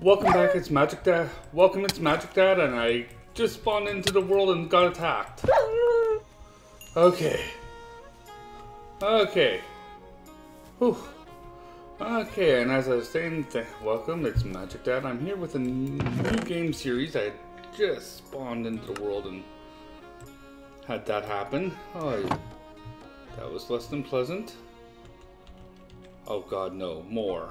Welcome back, it's Magic Dad. Welcome, it's Magic Dad, and I just spawned into the world and got attacked. Okay. Okay. Whew. Okay, and as I was saying, welcome, it's Magic Dad. I'm here with a new game series. I just spawned into the world and had that happen. Oh, that was less than pleasant. Oh god, no, more.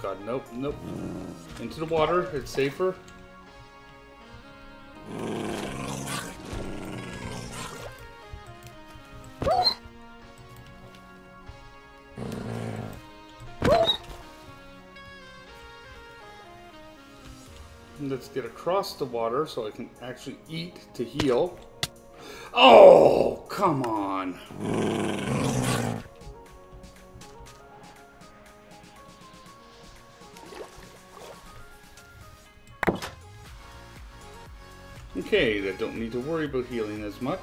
God, nope, nope. Into the water, it's safer. And let's get across the water so I can actually eat to heal. Oh, come on. Okay, I don't need to worry about healing as much.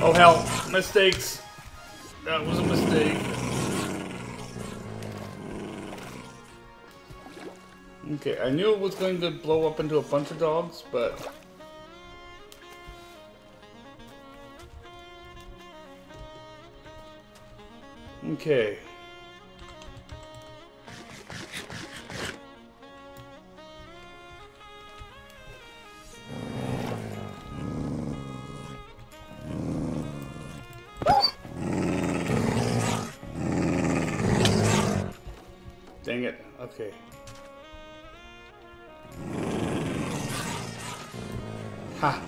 Oh hell, mistakes! That was a mistake. Okay, I knew it was going to blow up into a bunch of dogs, but... okay. Dang it. Okay. Ha.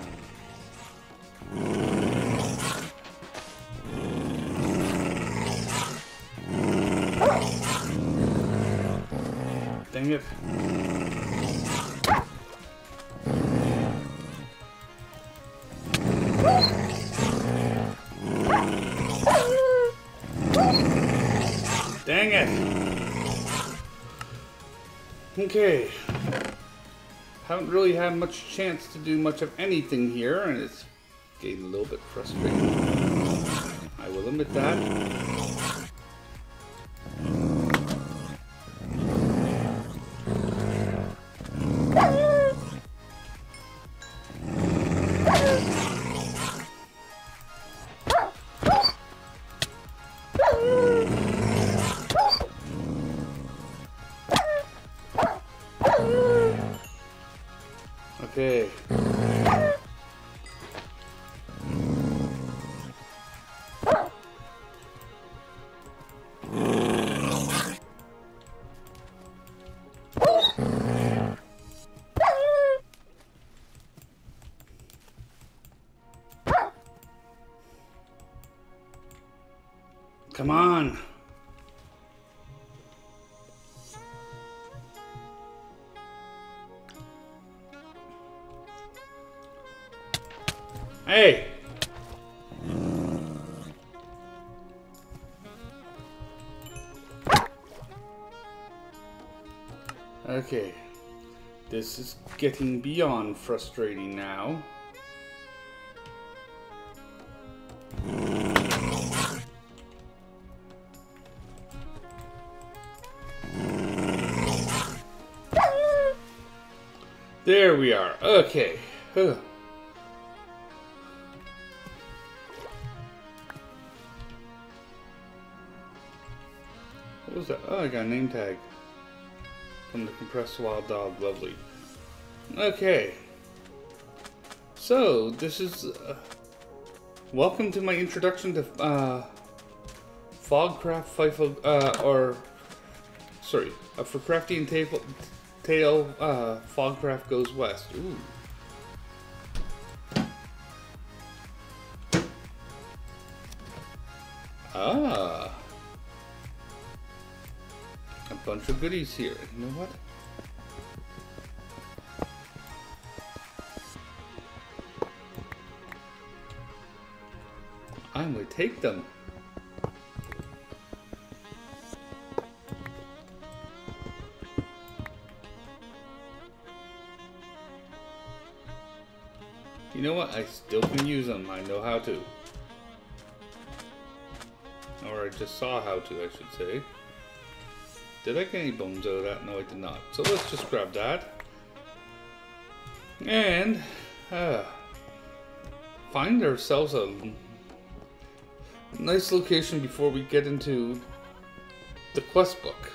Dang it. Dang it. Okay. Haven't really had much chance to do much of anything here, and it's getting a little bit frustrating. I will admit that. Okay. Come on. Hey! Okay. This is getting beyond frustrating now. There we are. Okay. Ugh. What was that? Oh, I got a name tag from the compressed wild dog. Lovely. Okay. So, this is... welcome to my introduction to Fogcraft FIFO... Sorry. For Crafty and Tale, Fogcraft Goes West. Ooh. Ah. A bunch of goodies here. You know what? I'm gonna take them. You know what? I still can use them. I know how to. Or I just saw how to, I should say. Did I get any bones out of that? No, I did not. So let's just grab that. And find ourselves a nice location before we get into the quest book.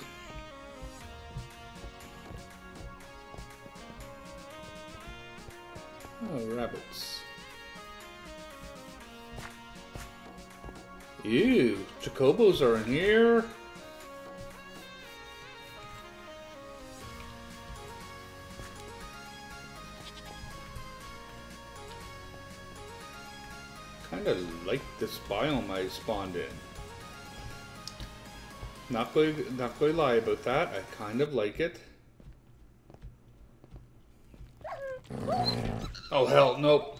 Oh, rabbits. Ew, chocobos are in here. Kinda like this biome I spawned in. Not going to lie about that. I kind of like it. Oh hell, nope.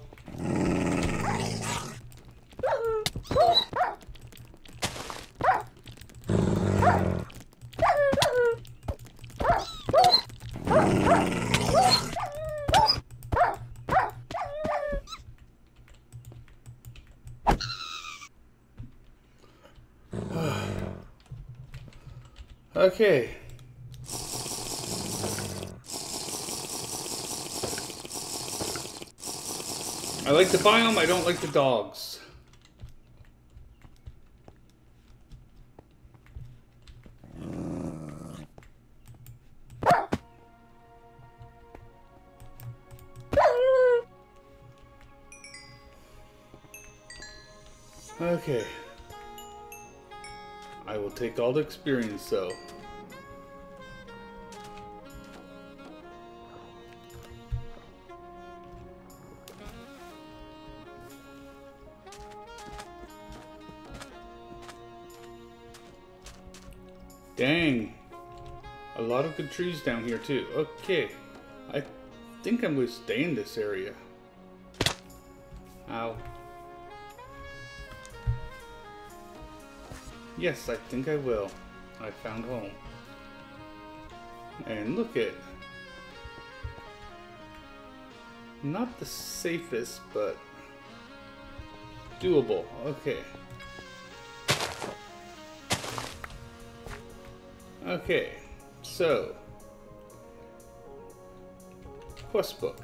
Okay. I like the biome, I don't like the dogs. Okay. I will take all the experience though. Dang, a lot of good trees down here too. Okay, I think I'm going to stay in this area. Ow. Yes, I think I will. I found home. And look it. Not the safest, but doable. Okay. Okay, so quest book,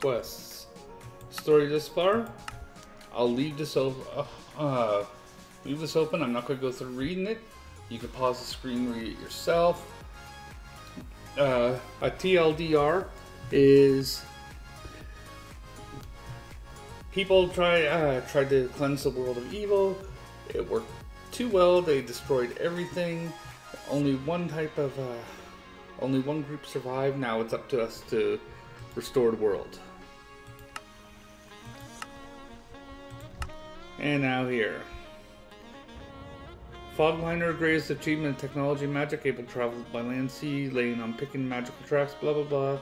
quests, story this far. I'll leave this open. I'm not going to go through reading it. You can pause the screen, read it yourself. A TLDR is people tried to cleanse the world of evil. It worked too well. They destroyed everything. Only one type of, only one group survived. Now it's up to us to restore the world. And now here. Fogliner, greatest achievement in technology, magic, able to travel by land, sea, laying on picking magical tracks, blah, blah,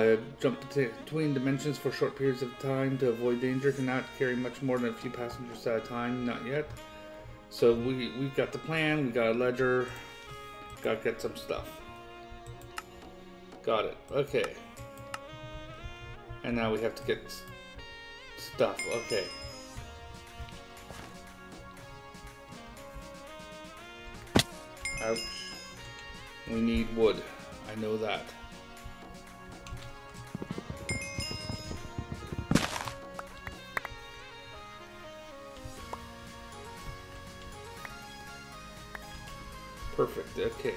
blah. Jump between dimensions for short periods of time to avoid danger. Cannot carry much more than a few passengers at a time. Not yet. So we've got the plan, we got a ledger, gotta get some stuff. Got it, okay. And now we have to get stuff, okay. Ouch. We need wood, I know that. Perfect, okay.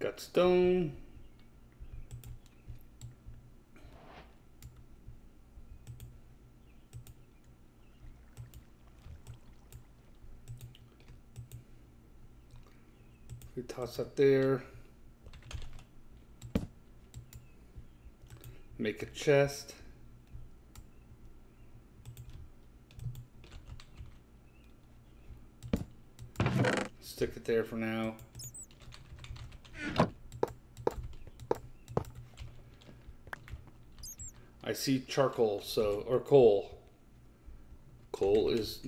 Got stone. We toss up there. Make a chest. Stick it there for now. I see charcoal, so, or coal. Coal is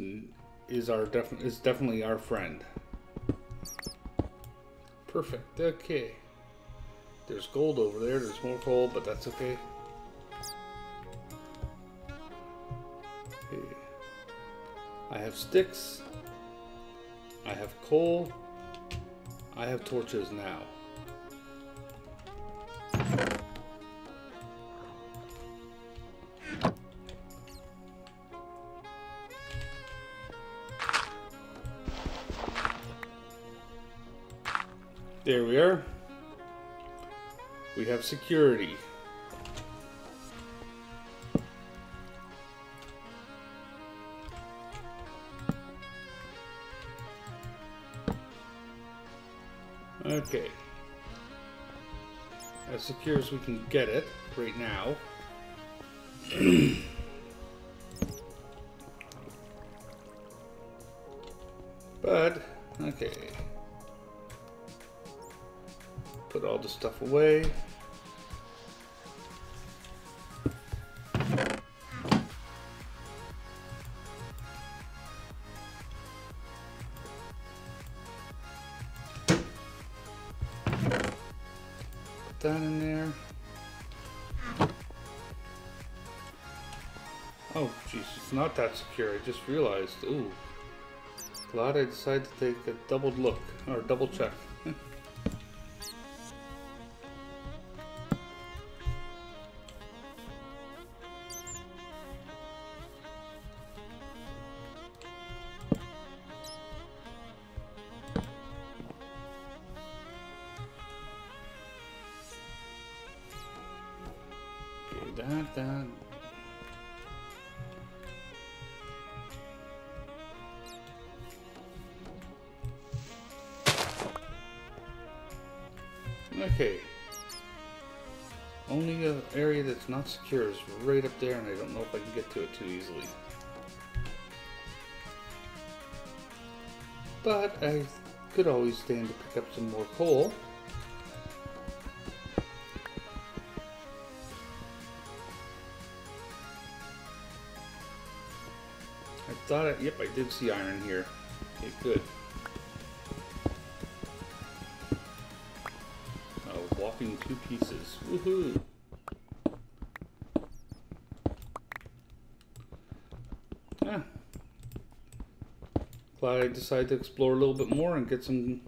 definitely our friend. Perfect. Okay. There's gold over there. There's more coal, but that's okay. Okay. I have sticks. I have coal. I have torches now. There we are. We have security. Okay. As secure as we can get it right now. But, okay. Put all the stuff away. Put that in there. Oh, jeez, it's not that secure. I just realized. Ooh. Glad I decided to take a double look, or double check. Okay. Only area that's not secure is right up there, and I don't know if I can get to it too easily. But I could always stand to pick up some more coal. Yep, I did see iron here. Okay, good. A whopping 2 pieces. Woohoo! Yeah. Glad I decided to explore a little bit more and get some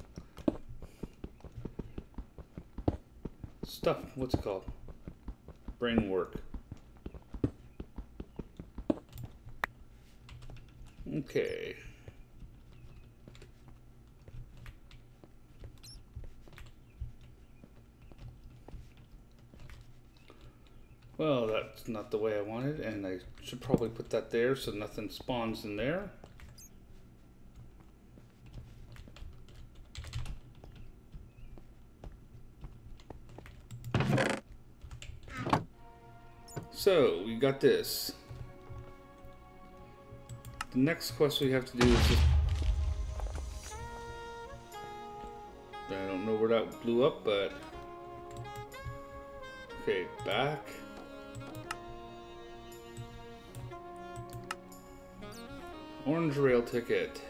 stuff. What's it called? Brain work. Okay. Well, that's not the way I wanted, and I should probably put that there so nothing spawns in there. So, we got this. The next quest we have to do is just... I don't know where that blew up, but... Okay, back. Orange rail ticket.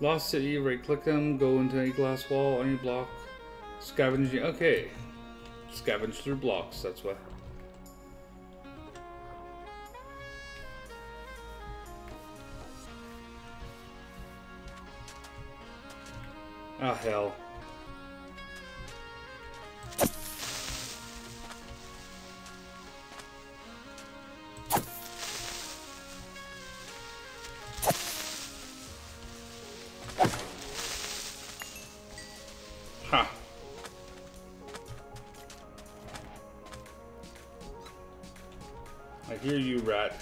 Lost city, right click them, go into any glass wall, any block. Scavenging, okay. Scavenge through blocks, that's what. Ah, hell. Huh. I hear you, rat.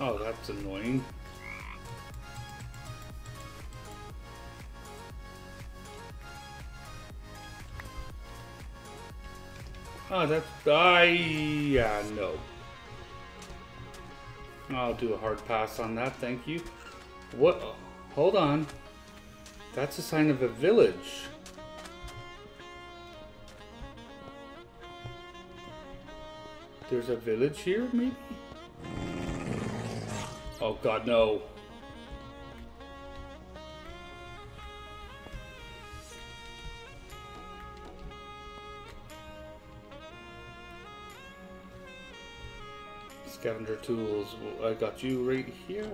Oh, that's annoying. Oh, that's... yeah, no. I'll do a hard pass on that, thank you. What? Hold on. That's a sign of a village. There's a village here, maybe? Oh god, no. Scavenger tools. I got you right here.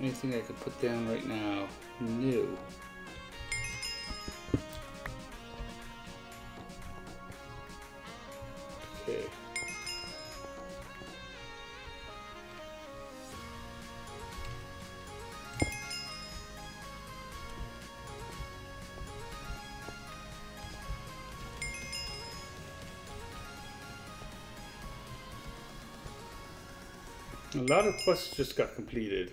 Anything I can put down right now? No. Okay. A lot of quests just got completed.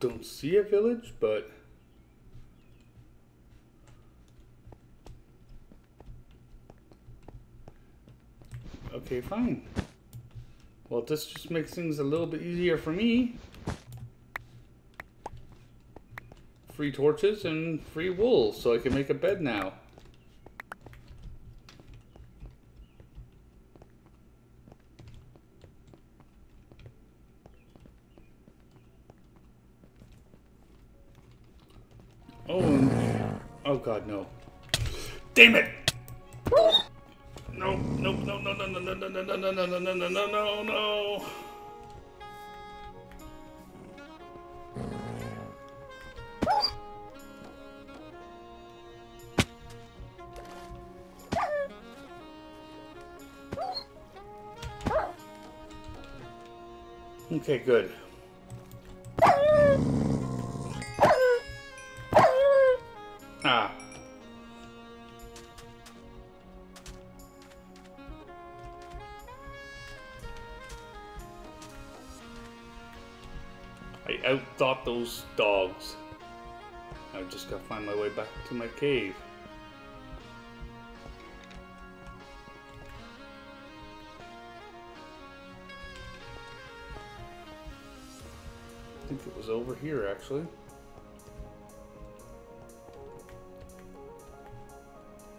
Don't see a village, but okay, fine. Well, this just makes things a little bit easier for me. Free torches and free wool, so I can make a bed now. Oh god, no. Damn it! No, no, no, no, no, no, no, no, no, no, no, no, no, no, no, no. Okay, good. I outthought those dogs. I've just got to find my way back to my cave. I think it was over here, actually.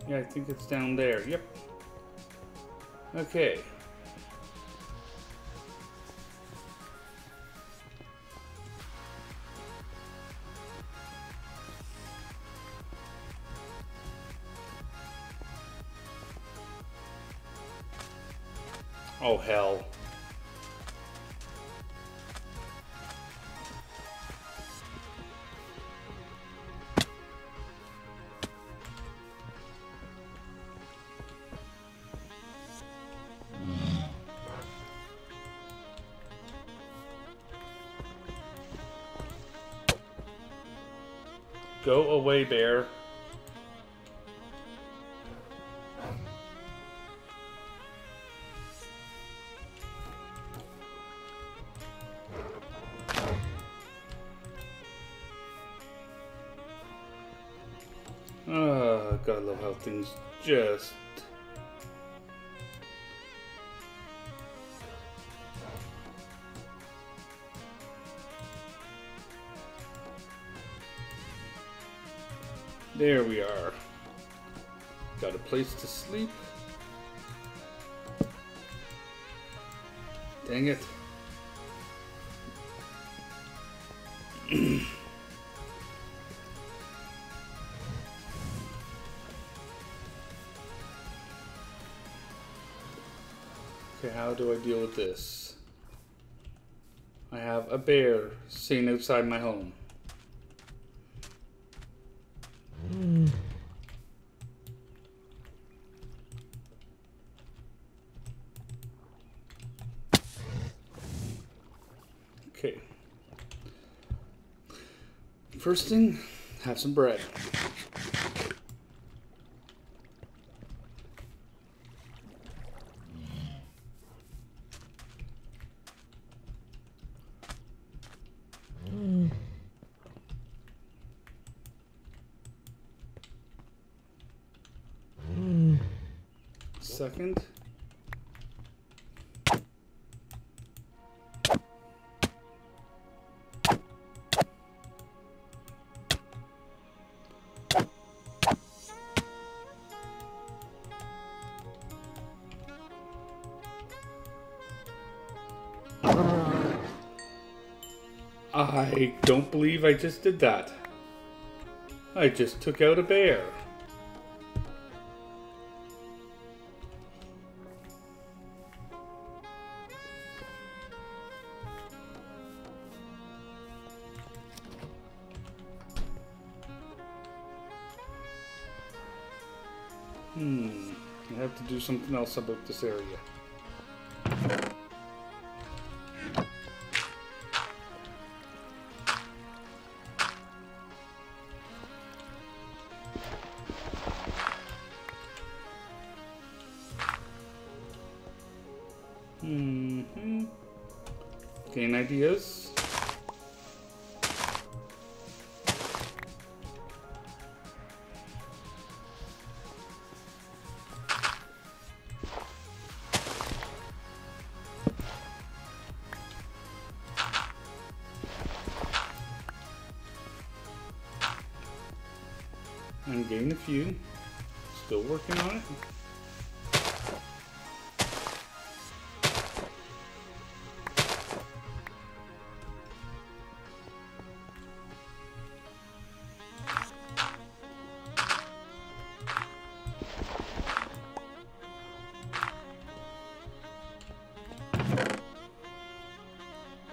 Yeah, I think it's down there. Yep. Okay. Oh, hell. Go away, bear. Oh, God, I love how things just... There we are. Got a place to sleep. Dang it. How do I deal with this? I have a bear sitting outside my home. Okay. First thing, have some bread. second. I don't believe I just did that. I just took out a bear. I have to do something else about this area. Gain ideas. I'm gaining a few. Still working on it.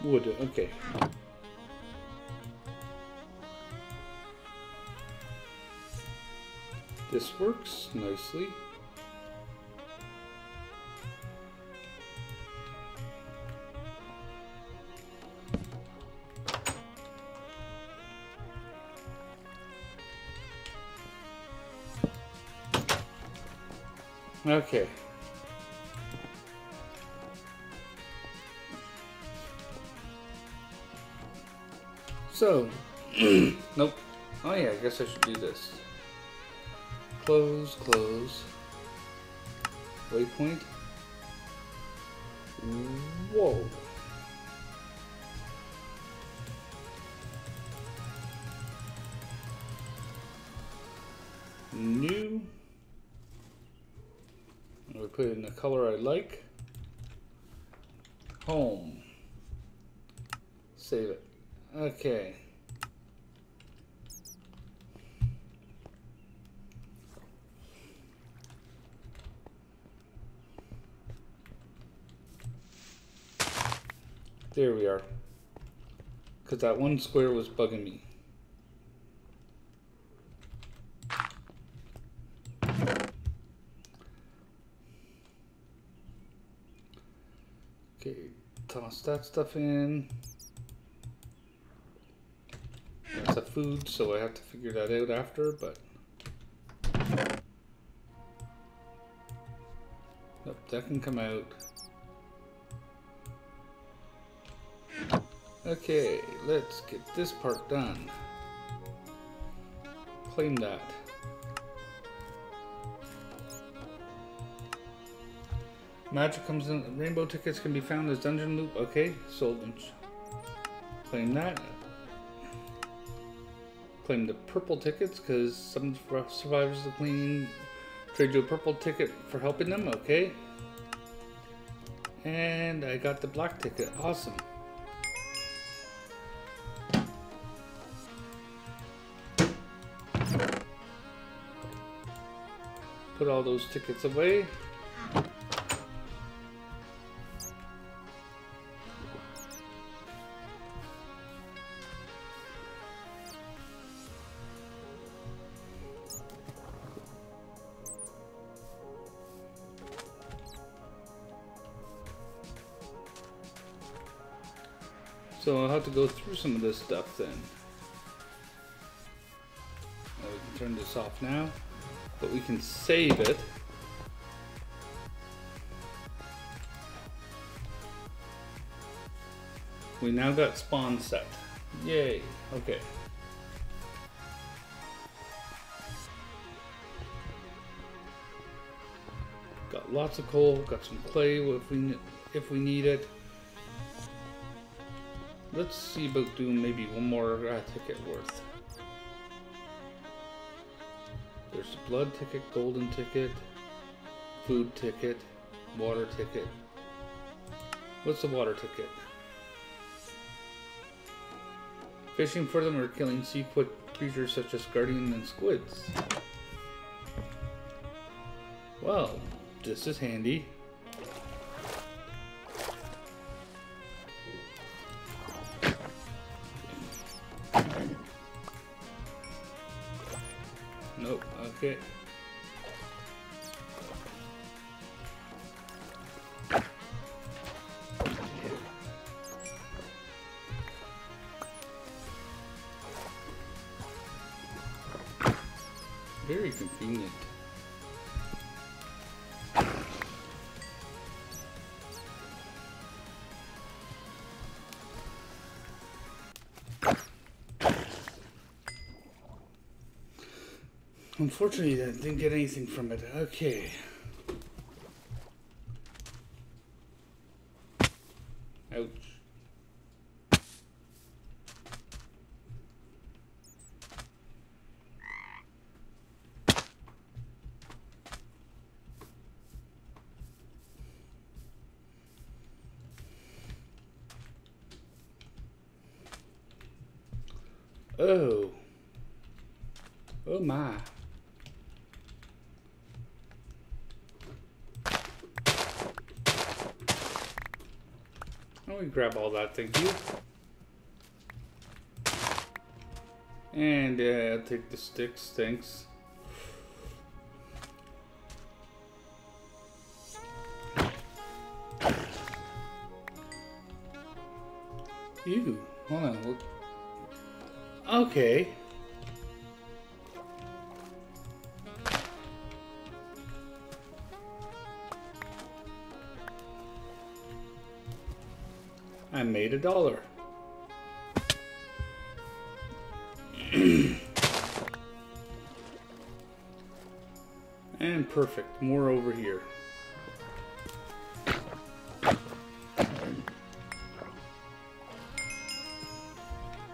Wood, okay. This works nicely. Okay. So, nope. Oh yeah, I guess I should do this. Close, close. Waypoint. Whoa. New. I'm gonna put it in the color I like. Home. Save it. Okay. There we are. 'Cause that one square was bugging me. Okay, toss that stuff in. Food, so I have to figure that out after, but nope, that can come out. Okay, let's get this part done. Claim that. Magic comes in. Rainbow tickets can be found as dungeon loop. Okay, sold them. Claim that. Claim the purple tickets because some survivors of the cleaning trade you a purple ticket for helping them. Okay, and I got the black ticket. Awesome. Put all those tickets away. So I'll have to go through some of this stuff then. Now we can turn this off now, but we can save it. We now got spawn set. Yay, okay. Got lots of coal, got some clay if we need it. Let's see about doing maybe one more ticket worth. There's a blood ticket, golden ticket, food ticket, water ticket. What's the water ticket? Fishing for them or killing sea creatures such as guardian and squids. Well, this is handy. Nope, okay. Very convenient. Unfortunately, I didn't get anything from it. Okay. Ouch. Oh. Oh my. Grab all that, thank you. And I'll take the sticks, thanks. Ew, hold on, look. Okay. I made $1. And perfect, more over here.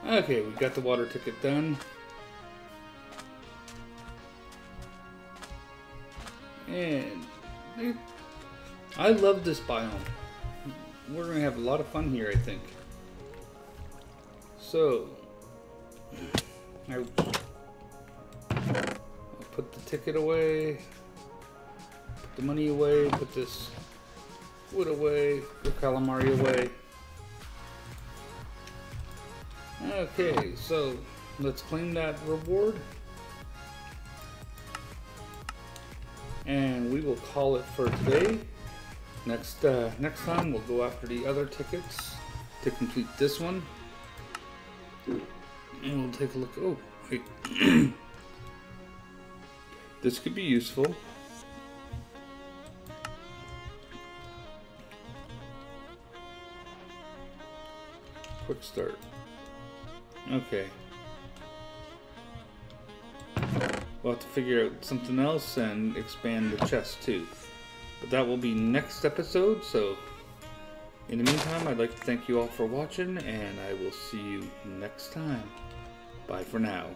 Okay, we got the water ticket done. And I love this biome. We're going to have a lot of fun here, I think. So, I'll put the ticket away, put the money away, put this wood away, the calamari away. Okay, so let's claim that reward. And we will call it for today. Next time we'll go after the other tickets to complete this one, and we'll take a look. Oh, wait. This could be useful. Quick start. Okay. We'll have to figure out something else and expand the chest too. But that will be next episode, so in the meantime, I'd like to thank you all for watching, and I will see you next time. Bye for now.